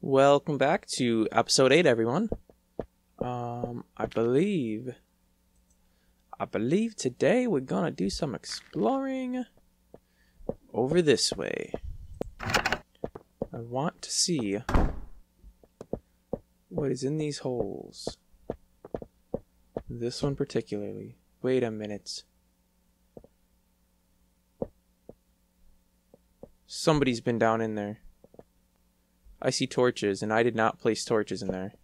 Welcome back to episode 8, everyone. I believe today we're gonna do some exploring over this way. I want to see what is in these holes. This one particularly. Wait a minute. Somebody's been down in there. I see torches, and I did not place torches in there.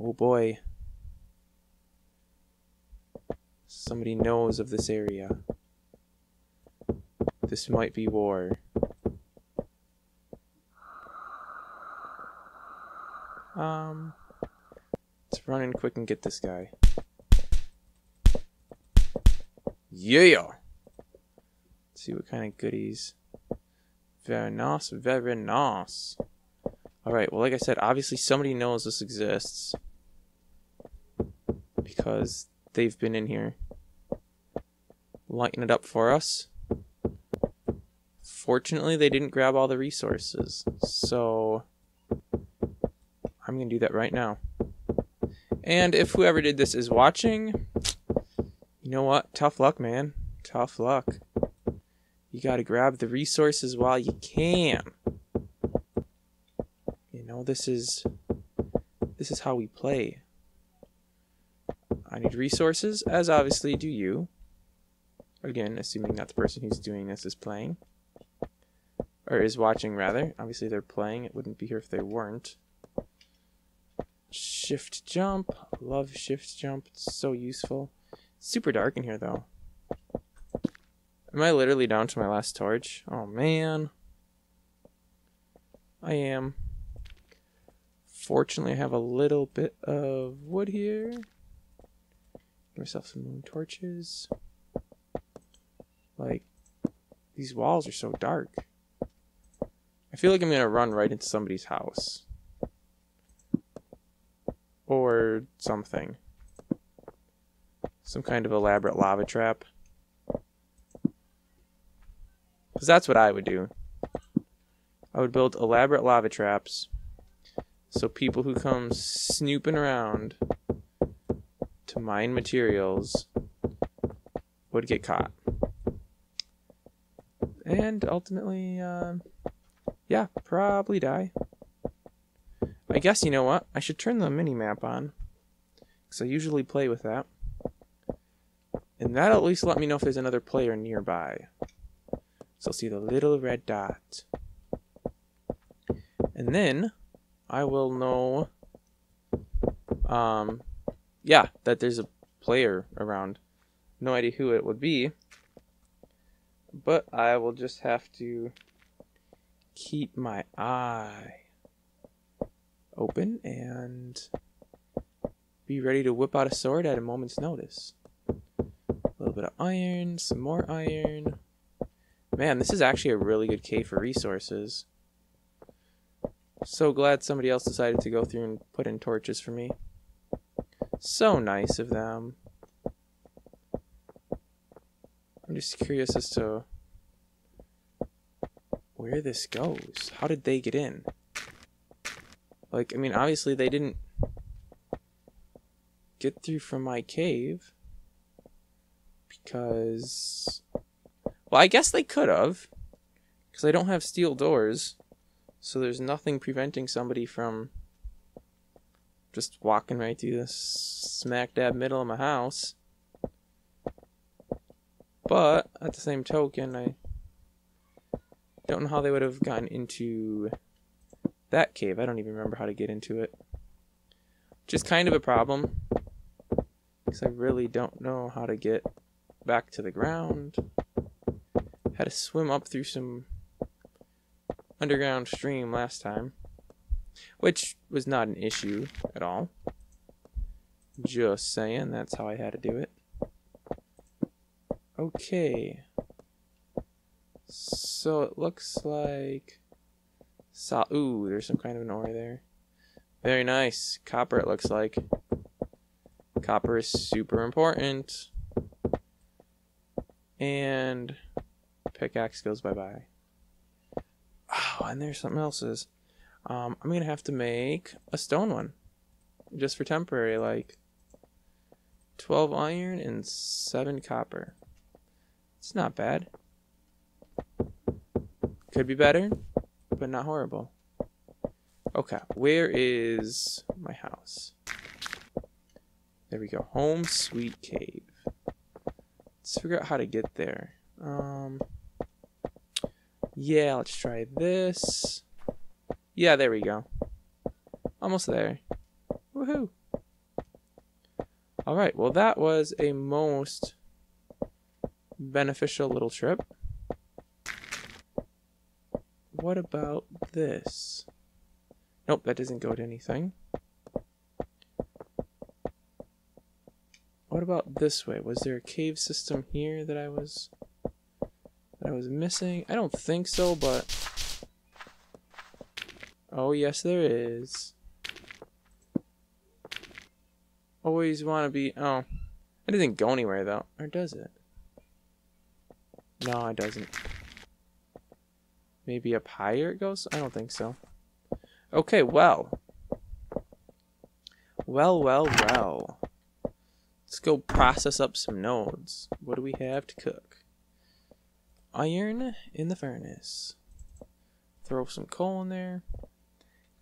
Oh boy. Somebody knows of this area. This might be war. Let's run in quick and get this guy. Yeah! Let's see what kind of goodies. Very nice, very nice. Alright, well, like I said, obviously somebody knows this exists. Because they've been in here. Lighten it up for us. Fortunately, they didn't grab all the resources. So, I'm going to do that right now. And if whoever did this is watching, you know what? Tough luck, man. Tough luck. You gotta grab the resources while you can. You know, this is how we play. I need resources, as obviously do you. Again, assuming that the person who's doing this is playing. Or is watching, rather. Obviously they're playing. It wouldn't be here if they weren't. Shift jump. Love shift jump. It's so useful. It's super dark in here, though. Am I literally down to my last torch? Oh, man. I am. Fortunately, I have a little bit of wood here. Give myself some moon torches. Like, these walls are so dark. I feel like I'm going to run right into somebody's house. Or something. Some kind of elaborate lava trap. Because that's what I would do. I would build elaborate lava traps so people who come snooping around to mine materials would get caught. And ultimately, yeah, probably die. I guess, you know what? I should turn the mini-map on. Because I usually play with that. And that'll at least let me know if there's another player nearby. So I'll see the little red dot. And then I will know yeah, that there's a player around. No idea who it would be. But I will just have to keep my eye open and be ready to whip out a sword at a moment's notice. A little bit of iron, some more iron. Man, this is actually a really good cave for resources. So glad somebody else decided to go through and put in torches for me. So nice of them. I'm just curious as to where this goes. How did they get in? Like, I mean, obviously they didn't get through from my cave. Because... well, I guess they could have, because I don't have steel doors, so there's nothing preventing somebody from just walking right through this smack dab middle of my house. But, at the same token, I don't know how they would have gotten into that cave. I don't even remember how to get into it. Which is kind of a problem, because I really don't know how to get back to the ground. Had to swim up through some underground stream last time, which was not an issue at all. Just saying, that's how I had to do it. Okay. So it looks like... ooh, there's some kind of an ore there. Very nice. Copper, it looks like. Copper is super important. And... pickaxe goes bye-bye. Oh, and there's something else. I'm gonna have to make a stone one just for temporary, like 12 iron and 7 copper. It's not bad. Could be better, but not horrible. Okay, where is my house? There we go. Home sweet cave. Let's figure out how to get there. Yeah, let's try this. Yeah, there we go. Almost there. Woohoo! Alright, well that was a most beneficial little trip. What about this? Nope, that doesn't go to anything. What about this way? Was there a cave system here that I was missing? I don't think so, but oh yes there is. Always want to be. Oh, it doesn't go anywhere though, or does it? No, it doesn't. Maybe up higher it goes? I don't think so. Okay, well. Let's go process up some nodes. What do we have to cook? Iron in the furnace. Throw some coal in there.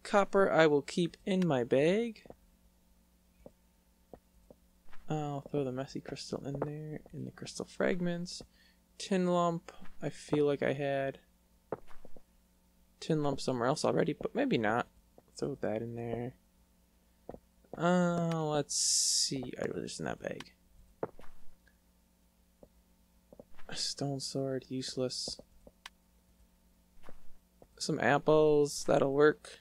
Copper I will keep in my bag. I'll throw the messy crystal in there, in the crystal fragments. Tin lump, I feel like I had tin lump somewhere else already, but maybe not. Throw that in there. Let's see. I was just in that bag. A stone sword, useless. Some apples, that'll work.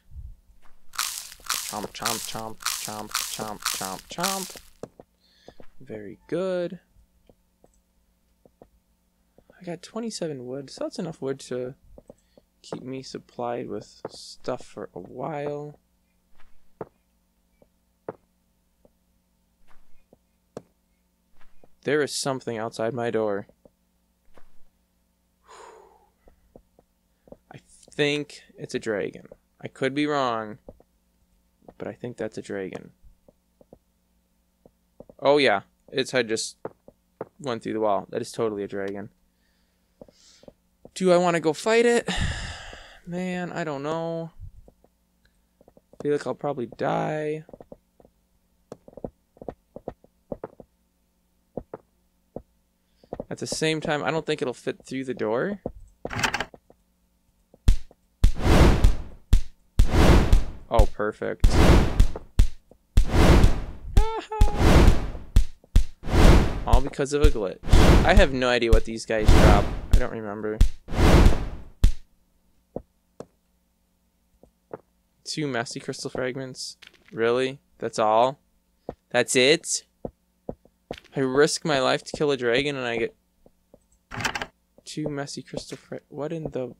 Chomp, chomp, chomp, chomp, chomp, chomp, chomp. Very good. I got 27 wood, so that's enough wood to keep me supplied with stuff for a while. There is something outside my door. I think it's a dragon. I could be wrong, but I think that's a dragon. Oh yeah, its head just went through the wall. That is totally a dragon. Do I want to go fight it? Man, I don't know. I feel like I'll probably die. At the same time, I don't think it'll fit through the door. Oh, perfect. All because of a glitch. I have no idea what these guys drop. I don't remember. 2 messy crystal fragments. Really? That's all? That's it? I risk my life to kill a dragon and I get 2 messy crystal fragments. What in the...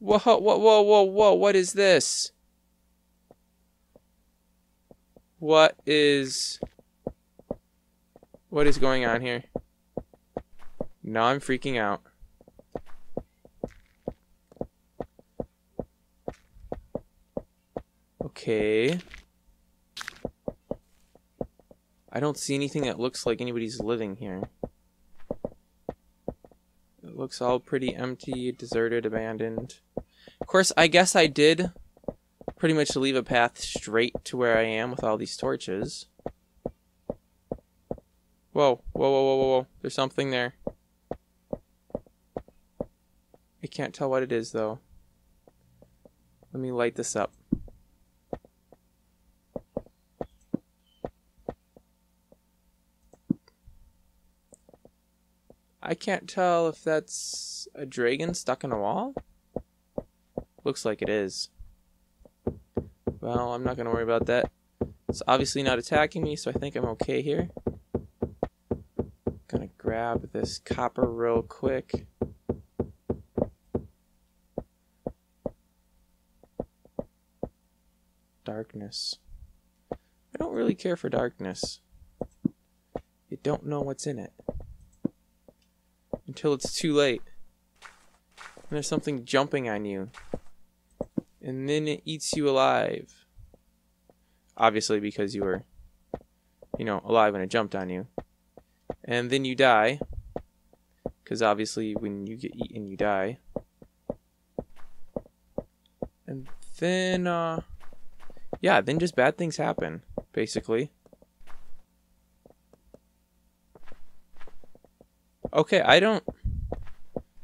Whoa, what is this? What is going on here? Now I'm freaking out. Okay. I don't see anything that looks like anybody's living here. It looks all pretty empty, deserted, abandoned. Of course, I guess I did pretty much leave a path straight to where I am with all these torches. Whoa. There's something there. I can't tell what it is, though. Let me light this up. I can't tell if that's a dragon stuck in a wall. Looks like it is. Well, I'm not going to worry about that. It's obviously not attacking me, so I think I'm okay here. Gonna grab this copper real quick. Darkness. I don't really care for darkness. You don't know what's in it until it's too late. And there's something jumping on you. and then it eats you alive. Obviously, because you were, you know, alive when it jumped on you. And then you die, because obviously when you get eaten, you die. And then, yeah, then just bad things happen, basically. Okay, I don't...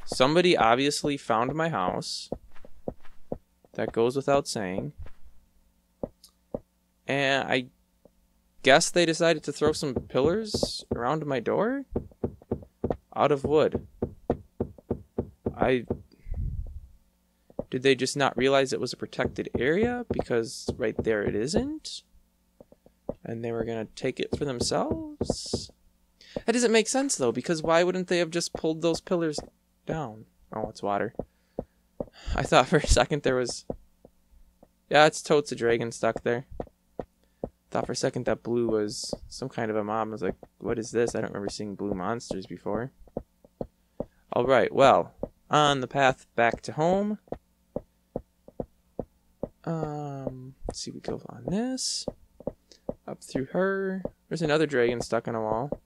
Somebody obviously found my house. That goes without saying. And I guess they decided to throw some pillars around my door? Out of wood. Did they just not realize it was a protected area? Because right there it isn't? And they were gonna take it for themselves? That doesn't make sense, though, because why wouldn't they have just pulled those pillars down? Oh, it's water. I thought for a second there was... Yeah, it's totes a dragon stuck there. Thought for a second that blue was some kind of a mob. I was like, what is this? I don't remember seeing blue monsters before. Alright, well, on the path back to home. Let's see, we go on this. Up through her. There's another dragon stuck on a wall.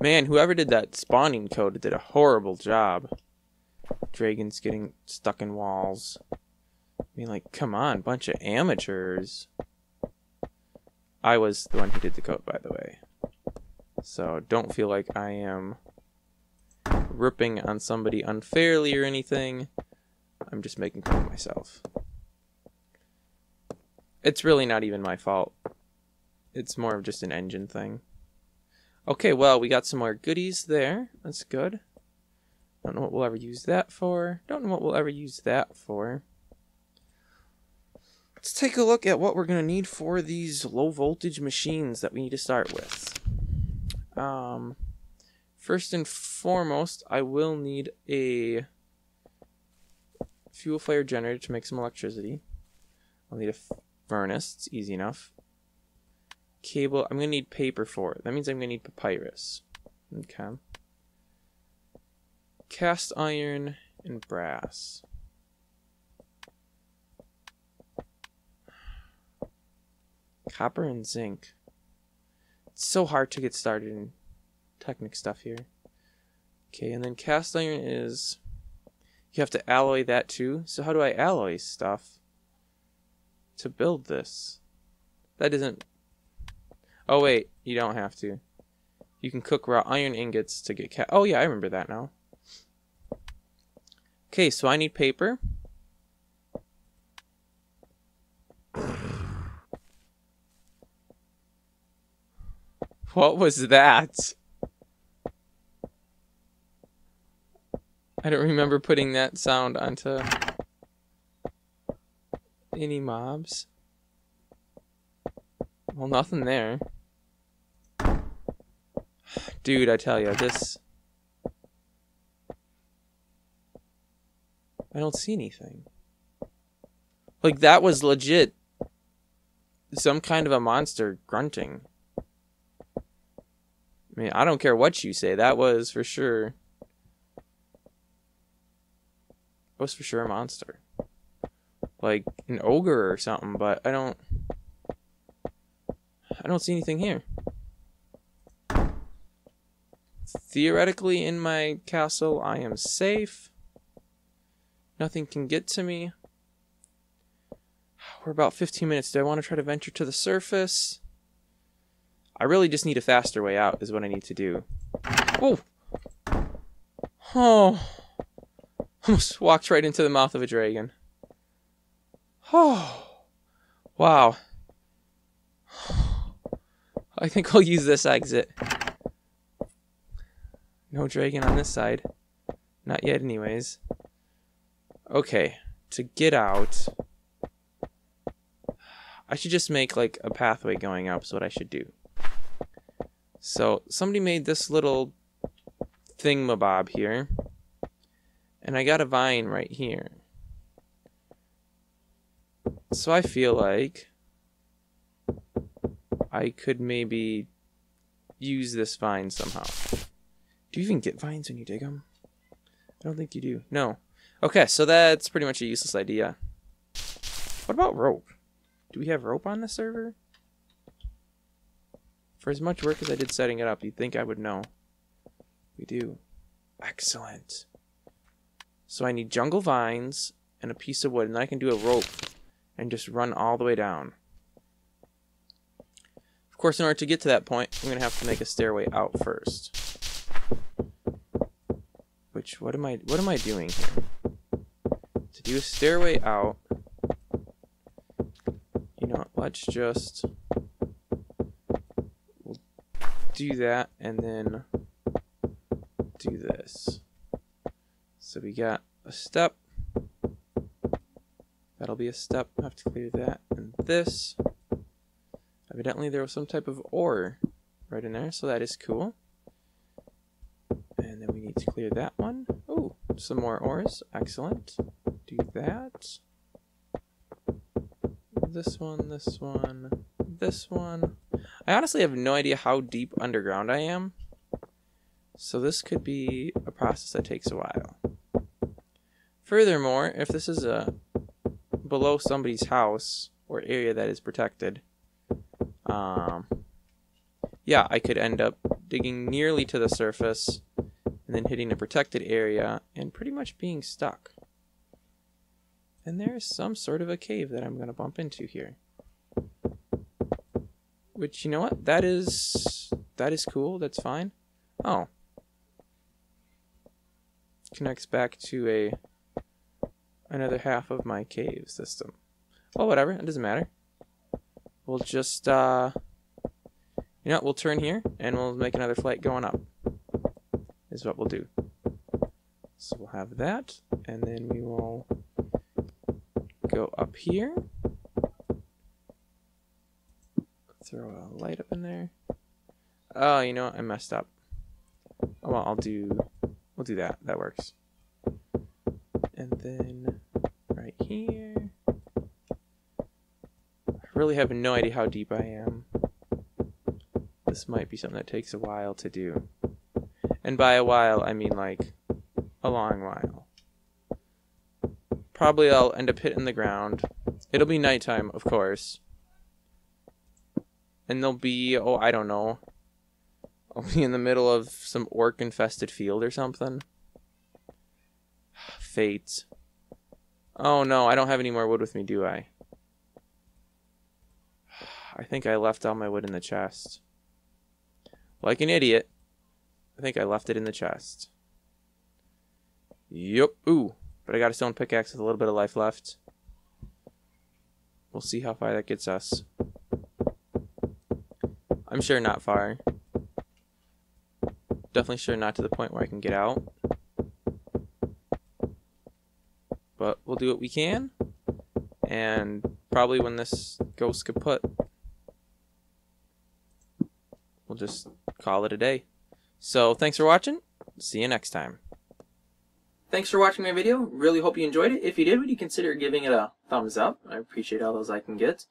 Man, whoever did that spawning code did a horrible job. Dragons getting stuck in walls. I mean, like, come on, bunch of amateurs. I was the one who did the code, by the way. So don't feel like I am ripping on somebody unfairly or anything. I'm just making fun of myself. It's really not even my fault. It's more of just an engine thing. Okay, well, we got some more goodies there. That's good. Don't know what we'll ever use that for. Don't know what we'll ever use that for. Let's take a look at what we're going to need for these low-voltage machines that we need to start with. First and foremost, I will need a fuel fire generator to make some electricity. I'll need a furnace. It's easy enough. Cable. I'm gonna need paper for it. That means I'm gonna need papyrus. Okay. Cast iron and brass. Copper and zinc. It's so hard to get started in Technic stuff here. Okay, and then cast iron is... You have to alloy that too. So how do I alloy stuff to build this? That isn't... Oh, wait, you don't have to. You can cook raw iron ingots to get cat. Oh, yeah, I remember that now. Okay, so I need paper. What was that? I don't remember putting that sound onto any mobs. Well, nothing there. Dude, I tell you, this... I don't see anything. Like, that was legit some kind of a monster grunting. I mean, I don't care what you say. That was for sure... It was for sure a monster. Like, an ogre or something, but I don't see anything here. Theoretically, in my castle, I am safe. Nothing can get to me. We're about 15 minutes. Do I want to try to venture to the surface? I really just need a faster way out is what I need to do. Whoa! Oh. Almost walked right into the mouth of a dragon. Oh. Wow. I think I'll use this exit. No dragon on this side. Not yet anyways. Okay, to get out, I should just make like a pathway going up is what I should do. So somebody made this little thingamabob here. And I got a vine right here. So I feel like I could maybe use this vine somehow. Do you even get vines when you dig them? I don't think you do. No. Okay, so that's pretty much a useless idea. What about rope? Do we have rope on the server? For as much work as I did setting it up, you'd think I would know. We do. Excellent. So I need jungle vines and a piece of wood, and then I can do a rope and just run all the way down. Of course, in order to get to that point, I'm going to have to make a stairway out first. Which, what am I doing here? To do a stairway out, you know, let's just we'll do that and then do this. So we got a step. That'll be a step. I have to clear that and this. Evidently there was some type of ore right in there, so that is cool. And then we need to clear that one. Oh, some more ores. Excellent. Do that. This one, this one, this one. I honestly have no idea how deep underground I am. So this could be a process that takes a while. Furthermore, if this is a below somebody's house or area that is protected, yeah, I could end up digging nearly to the surface and then hitting a protected area and pretty much being stuck. And there's some sort of a cave that I'm going to bump into here. Which, you know what? That is cool. That's fine. Oh. Connects back to another half of my cave system. Well, whatever, it doesn't matter. We'll just you know, we'll turn here and we'll make another flight going up is what we'll do. So we'll have that, and then we will go up here, throw a light up in there. Oh, you know what? I messed up. Oh, well, we'll do that. That works. And then right here. I really have no idea how deep I am. This might be something that takes a while to do. And by a while, I mean like a long while. Probably I'll end up hitting the ground. It'll be nighttime, of course. And there'll be, oh, I don't know. I'll be in the middle of some orc-infested field or something. Fate. Oh no, I don't have any more wood with me, do I? I think I left all my wood in the chest. Like an idiot, I think I left it in the chest. Yup. Ooh, but I got a stone pickaxe with a little bit of life left. We'll see how far that gets us. I'm sure not far. Definitely sure not to the point where I can get out. But we'll do what we can. And probably when this goes kaput, we'll just call it a day. So thanks for watching. See you next time. Thanks for watching my video. Really hope you enjoyed it. If you did, would you consider giving it a thumbs up? I appreciate all those I can get.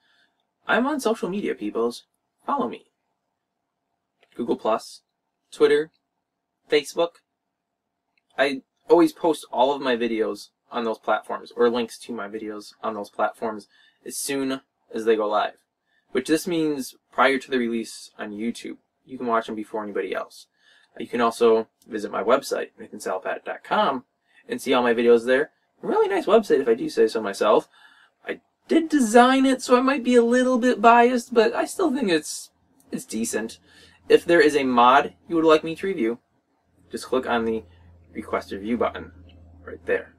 I'm on social media, peoples. Follow me. Google+, Twitter, Facebook. I always post all of my videos on those platforms, or links to my videos on those platforms, as soon as they go live, which this means prior to the release on YouTube. You can watch them before anybody else. You can also visit my website, NathanSalapat.com, and see all my videos there. Really nice website, if I do say so myself. I did design it, so I might be a little bit biased, but I still think it's decent. If there is a mod you would like me to review, just click on the Request a Review button right there.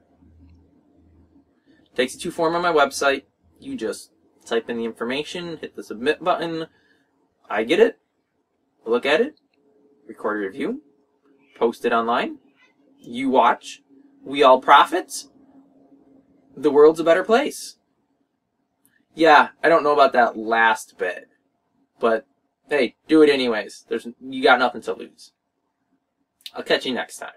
It takes you to form on my website. You just type in the information, hit the Submit button. I get it, look at it, record a review, post it online. You watch. We all profit. The world's a better place. Yeah, I don't know about that last bit, but hey, do it anyways. You got nothing to lose. I'll catch you next time.